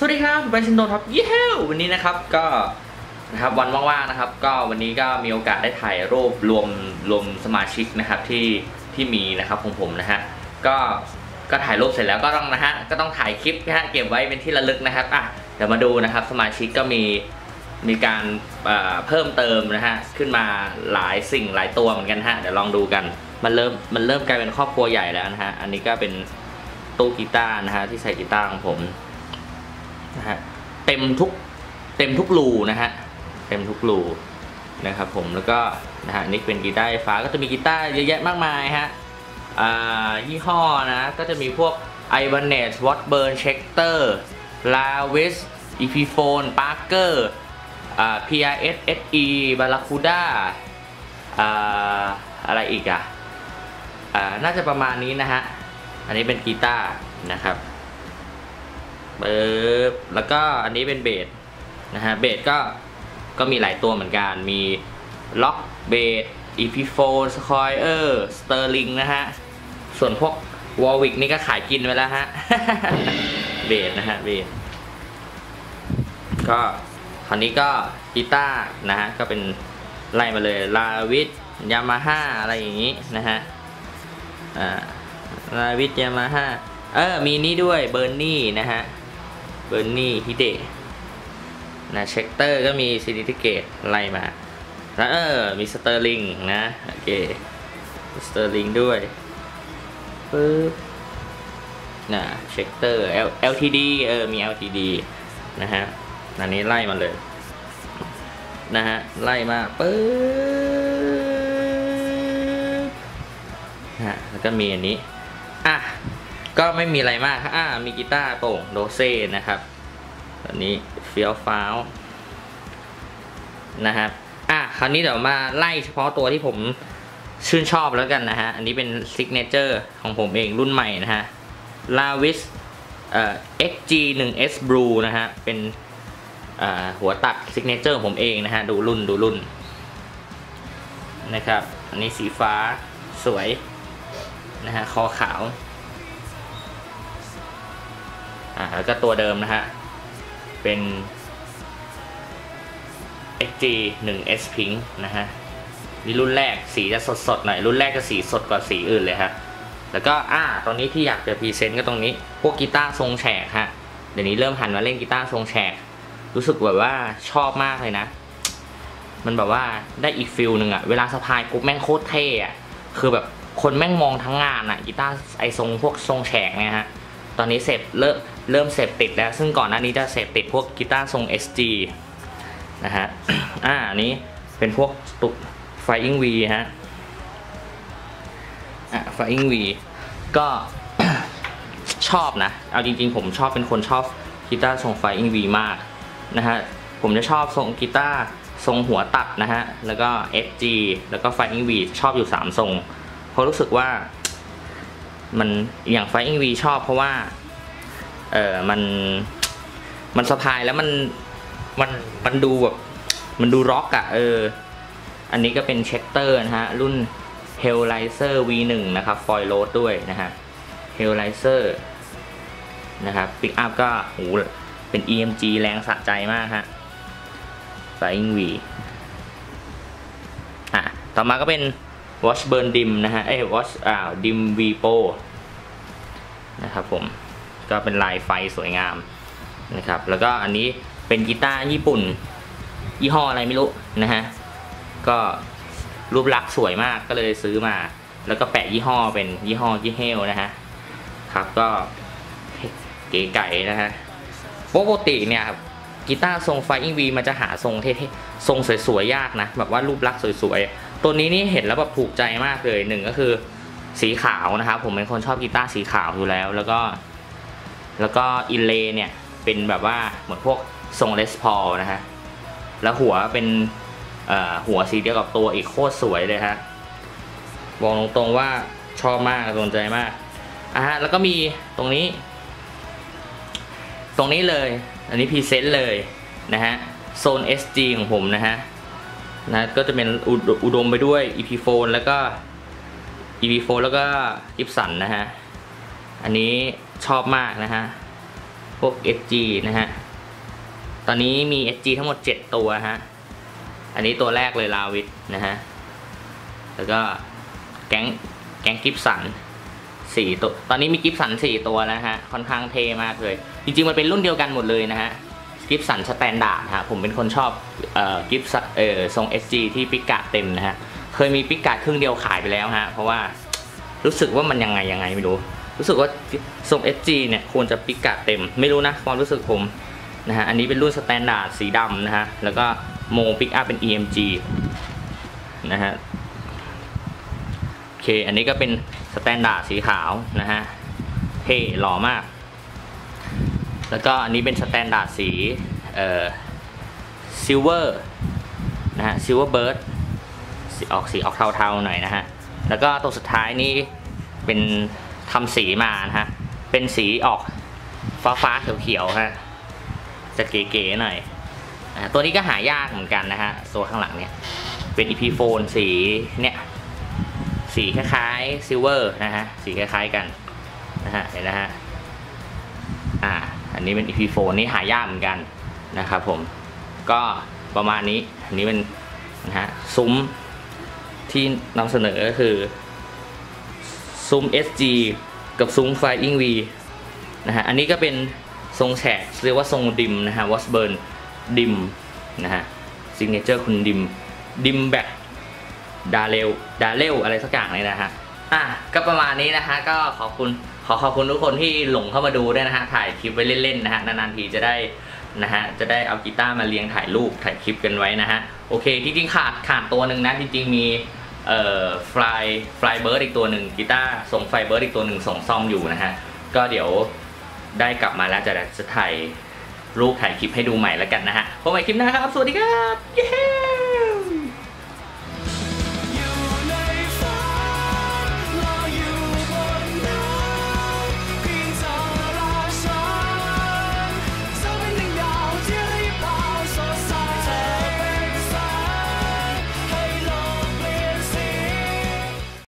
สวัสดีครับผมเป็นชินโดครับเย้วันนี้นะครับก็นะครับวันว่างๆนะครับก็วันนี้ก็มีโอกาสได้ถ่ายรูปรวมสมาชิกนะครับที่มีนะครับของผมนะฮะก็ถ่ายรูปเสร็จแล้วก็ต้องนะฮะก็ต้องถ่ายคลิปนะฮะเก็บไว้เป็นที่ระลึกนะครับอ่ะเดี๋ยวมาดูนะครับสมาชิกก็มีการเพิ่มเติมนะฮะขึ้นมาหลายสิ่งหลายตัวเหมือนกันฮะเดี๋ยวลองดูกันมันเริ่มกลายเป็นครอบครัวใหญ่แล้วนะฮะอันนี้ก็เป็นตู้กีตาร์นะฮะที่ใส่กีตาร์ของผมนะฮะเต็มทุกรูนะฮะเต็มทุกรูนะครับผมแล้วก็นะฮะนี่เป็นกีตาร์ไฟฟ้าก็จะมีกีตาร์เยอะแยะมากมายฮะยี่ห้อนะก็จะมีพวก Ibanez Washburn Schecter Lavis Epiphone Parker PRSSE Barracuda อะไรอีกอ่ะน่าจะประมาณนี้นะฮะอันนี้เป็นกีตาร์นะครับแล้วก็อันนี้เป็นเบสนะฮะเบสก็มีหลายตัวเหมือนกันมีล็อกเบส Epiphone สคอยเออร์ Sterling นะฮะส่วนพวก Warwick นี่ก็ขายกินไปแล้วฮะ เบสนะฮะเบสก็คราวนี้ก็กีตาร์นะฮะก็เป็นไล่มาเลย Lavis Yamaha อะไรอย่างนี้นะฮะLavis Yamaha มีนี่ด้วยเบอร์นี่นะฮะเบอร์นี่ฮิเดะนะเช็คเตอร์ก็มีซิลิทิเกตไล่มาแล้วมีสเตอร์ลิงนะโอเคสเตอร์ลิงด้วยปึ๊บนะเช็คเตอร์ LTD มี LTD นะฮะอันนี้ไล่มาเลยนะฮะไล่มาปึ๊บฮะแล้วก็มีอันนี้อ่ะก็ไม่มีอะไรมากมีกีตาร์โปร่งโดเซ่นะครับอันนี้เฟี้ยวฟ้าวนะครับคราวนี้เดี๋ยวมาไล่เฉพาะตัวที่ผมชื่นชอบแล้วกันนะฮะอันนี้เป็นซิกเนเจอร์ของผมเองรุ่นใหม่นะฮะ Lavis XG 1S Blue นะฮะเป็นหัวตัดซิกเนเจอร์ผมเองนะฮะดูรุ่นนะครับอันนี้สีฟ้าสวยนะฮะคอขาวแล้วก็ตัวเดิมนะฮะเป็น XG 1S Pink นะฮะนี่รุ่นแรกสีจะสดหน่อยรุ่นแรกจะสีสดกว่าสีอื่นเลยฮะแล้วก็ตอนนี้ที่อยากจะพรีเซนต์ก็ตรงนี้พวกกีตาร์ทรงแฉกฮะเดี๋ยวนี้เริ่มหันมาเล่นกีตาร์ทรงแฉกรู้สึกแบบว่าชอบมากเลยนะมันแบบว่าได้อีกฟิลหนึ่งอะเวลาสะพายกุ๊บแม่งโคตรเท่อะคือแบบคนแม่งมองทั้งงานอะกีตาร์ไอทรงพวกทรงแฉกเนี่ยฮะตอนนี้เสพเริ่มเสพติดแล้วซึ่งก่อนหน้านี้จะเสพติดพวกกีตาร์ทรง SG นะฮะอันนี้เป็นพวกตุก Flying V ฮะFlying V ก็ ชอบนะเอาจริงๆผมชอบเป็นคนชอบกีตาร์ทรง Flying V มากนะฮะผมจะชอบทรงกีตาร์ทรงหัวตัดนะฮะแล้วก็ SG แล้วก็ Flying V ชอบอยู่3ทรงเพราะรู้สึกว่ามันอย่าง Flying V ชอบเพราะว่ามันสะพายแล้วมันดูแบบมันดูร็อกอะอันนี้ก็เป็นเช็คเตอร์นะฮะรุ่น Hellraiser V1 นะครับฟอยล์โรดด้วยนะฮะ Hellraiser นะครับปิกอัพก็โหเป็น EMG แรงสะใจมากฮะ Flying V ต่อมาก็เป็น Washburn Dim นะฮะWash Dim V Pro นะครับผมก็เป็นลายไฟสวยงามนะครับแล้วก็อันนี้เป็นกีตาร์ญี่ปุ่นยี่ห้ออะไรไม่รู้นะฮะก็รูปลักษณ์สวยมากก็เลยซื้อมาแล้วก็แปะยี่ห้อเป็นยี่ห้อยี่เฮลนะฮะครับก็เก๋ไก่นะฮะปกติเนี่ยครับกีตาร์ทรง Flying V มันจะหาทรงเท่ๆทรงสวยๆยากนะแบบว่ารูปลักษณ์สวยๆตัวนี้นี่เห็นแล้วแบบถูกใจมากเลยหนึ่งก็คือสีขาวนะครับผมเป็นคนชอบกีตาร์สีขาวอยู่แล้วแล้วก็อินเลย์เนี่ยเป็นแบบว่าเหมือนพวกทรงเลสพอลนะฮะแล้วหัวเป็นหัวสีเดียวกับตัวอีกโคตรสวยเลยฮะบอกตรงๆว่าชอบมากสนใจมากฮะแล้วก็มีตรงนี้เลยอันนี้พรีเซนต์เลยนะฮะโซน SG ของผมนะฮะก็จะเป็นอุดมไปด้วย Epiphone แล้วก็ Gibson นะฮะอันนี้ชอบมากนะฮะ พวก SG นะฮะตอนนี้มี SG ทั้งหมด7ตัวฮะอันนี้ตัวแรกเลยลาวิทนะฮะแล้วก็แก๊งกิฟสัน4ตัวตอนนี้มีกิฟสัน4ตัวแล้วฮะค่อนข้างเทมากเลยจริงๆมันเป็นรุ่นเดียวกันหมดเลยนะฮะกิฟสันสแตนดาร์ดฮะผมเป็นคนชอบกิฟสันทรง SG ที่ปิกะเต็มนะฮะเคยมีปิกะครึ่งเดียวขายไปแล้วฮะเพราะว่ารู้สึกว่ามันยังไงไม่รู้รู้สึกว่าทรง SG เนี่ยควรจะปิกะเต็มไม่รู้นะความรู้สึกผมนะฮะอันนี้เป็นรุ่นสแตนดาร์ดสีดำนะฮะแล้วก็โมปิกอัพเป็น EMG นะฮะโอเคอันนี้ก็เป็นสแตนดาร์ดสีขาวนะฮะเท่หล่อมากแล้วก็อันนี้เป็นสแตนดาร์ดสีซิลเวอร์นะฮะซิลเวอร์เบิร์ดสีออกเทาๆหน่อยนะฮะแล้วก็ตัวสุดท้ายนี่เป็นทำสีมานะฮะเป็นสีออกฟ้าๆเขียวๆฮะจะเก๋ๆหน่อยตัวนี้ก็หายากเหมือนกันนะฮะตัวข้างหลังเนี่ยเป็น Epiphone สีเนี่ยสีคล้ายๆซิลเวอร์นะฮะสีคล้ายๆกันนะฮะเห็นนะฮะอันนี้เป็น Epiphone นี่หายากเหมือนกันนะครับผมก็ประมาณนี้อันนี้เป็นนะฮะซุ้มที่นำเสนอก็คือซุ้ม SG กับซุ้ม Flying V นะฮะอันนี้ก็เป็นทรงแฉกเรียกว่าทรงดิมนะฮะ Washburn ดิมนะฮะซิกเนเจอร์คุณดิมแบกดาเรลอะไรสักอย่างเลยนะฮะก็ประมาณนี้นะฮะก็ขอบคุณทุกคนที่หลงเข้ามาดูด้วยนะฮะถ่ายคลิปไว้เล่นๆนะฮะนานๆทีจะได้นะฮะจะได้เอากีตาร์มาเรียงถ่ายรูปถ่ายคลิปกันไว้นะฮะโอเคที่จริงขาดตัวหนึ่งนะจริงๆมีfly bird อีกตัวหนึ่งกีตาร์ส่ง fly bird อีกตัวหนึ่งส่งซ่อมอยู่นะฮะก็เดี๋ยวได้กลับมาแล้วจะถ่ายรูปถ่ายคลิปให้ดูใหม่แล้วกันนะฮะพบใหม่คลิปหน้าครับสวัสดีครับ